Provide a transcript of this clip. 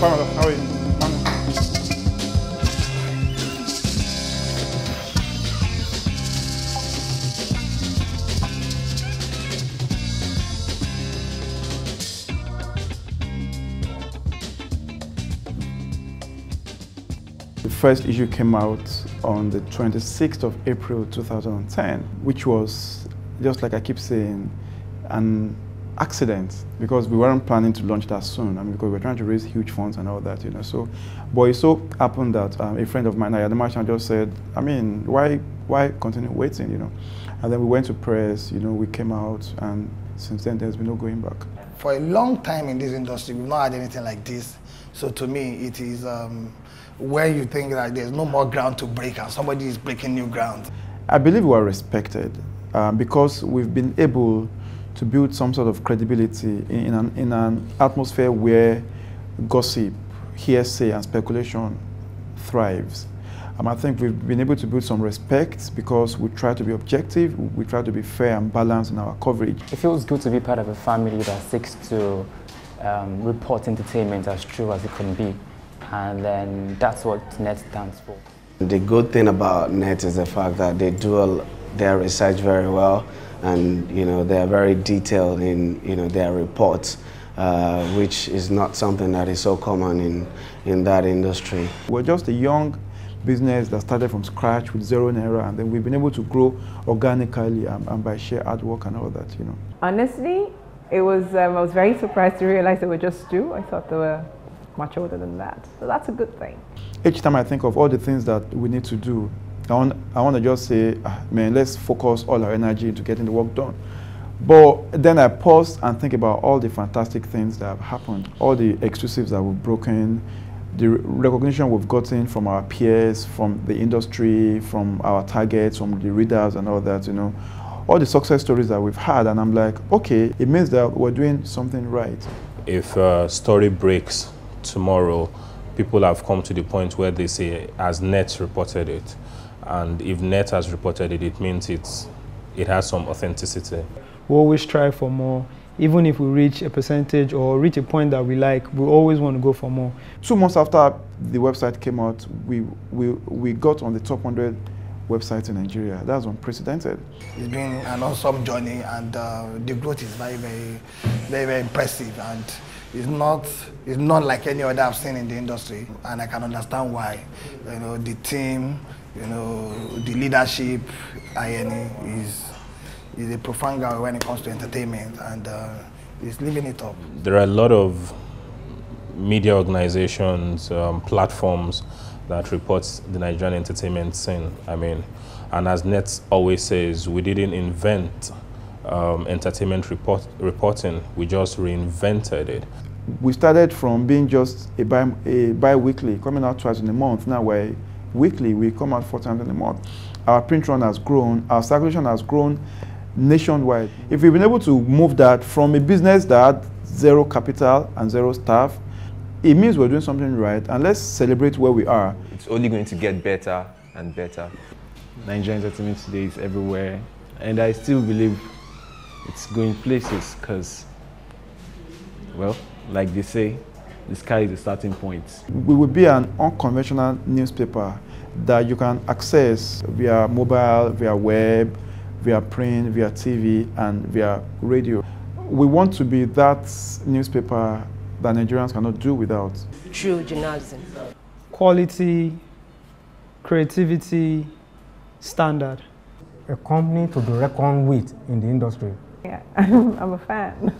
Pamela, how are you? The first issue came out on the 26th of April 2010, which was, just like I keep saying, an accident, because we weren't planning to launch that soon. I mean, because we were trying to raise huge funds and all that, you know. So, but it so happened that a friend of mine, Nigerian Entertainment Today, just said, I mean, why continue waiting, you know? And then we went to press, you know, we came out, and since then there's been no going back. For a long time in this industry, we've not had anything like this. So to me, it is when you think that there's no more ground to break and somebody is breaking new ground. I believe we are respected because we've been able to build some sort of credibility in an atmosphere where gossip, hearsay, and speculation thrives. I think we've been able to build some respect because we try to be objective, we try to be fair and balanced in our coverage. It feels good to be part of a family that seeks to report entertainment as true as it can be, and then that's what NET stands for. The good thing about NET is the fact that they do their research very well, and you know, they are very detailed in, you know, their reports, which is not something that is so common in that industry. We're just a young business that started from scratch with $0, and then we've been able to grow organically and by sheer hard work and all that, you know. Honestly, it was I was very surprised to realize they were just two. I thought they were much older than that. So that's a good thing. Each time I think of all the things that we need to do, I want to just say, man, let's focus all our energy into getting the work done. But then I pause and think about all the fantastic things that have happened, all the exclusives that we've broken, the recognition we've gotten from our peers, from the industry, from our targets, from the readers and all that, you know. All the success stories that we've had, and I'm like, okay, it means that we're doing something right. If a story breaks tomorrow, people have come to the point where they say, as NET reported it. And if NET has reported it, it means it has some authenticity. We always try for more. Even if we reach a percentage or reach a point that we like, we always want to go for more. 2 months after the website came out, we got on the top 100 websites in Nigeria. That's unprecedented. It's been an awesome journey, and the growth is very, very impressive, and it's not like any other I've seen in the industry, and I can understand why. You know, the team, you know, the leadership, Ayeni is a profound guy when it comes to entertainment, and he's living it up. There are a lot of media organizations, platforms that reports the Nigerian entertainment scene. I mean, and as NET always says, we didn't invent entertainment reporting, we just reinvented it. We started from being just a bi-weekly, coming out twice in a month. Now we're weekly, we come out 4 times in a month. Our print run has grown, our circulation has grown nationwide. If we've been able to move that from a business that had 0 capital and 0 staff, it means we're doing something right, and let's celebrate where we are. It's only going to get better and better. Nigerian Entertainment Today is everywhere, and I still believe it's going places because, well, like they say, the sky is the starting point. We will be an unconventional newspaper that you can access via mobile, via web, via print, via TV, and via radio. We want to be that newspaper that Nigerians cannot do without. True journalism. Quality, creativity, standard. A company to be reckoned with in the industry. Yeah, I'm a fan.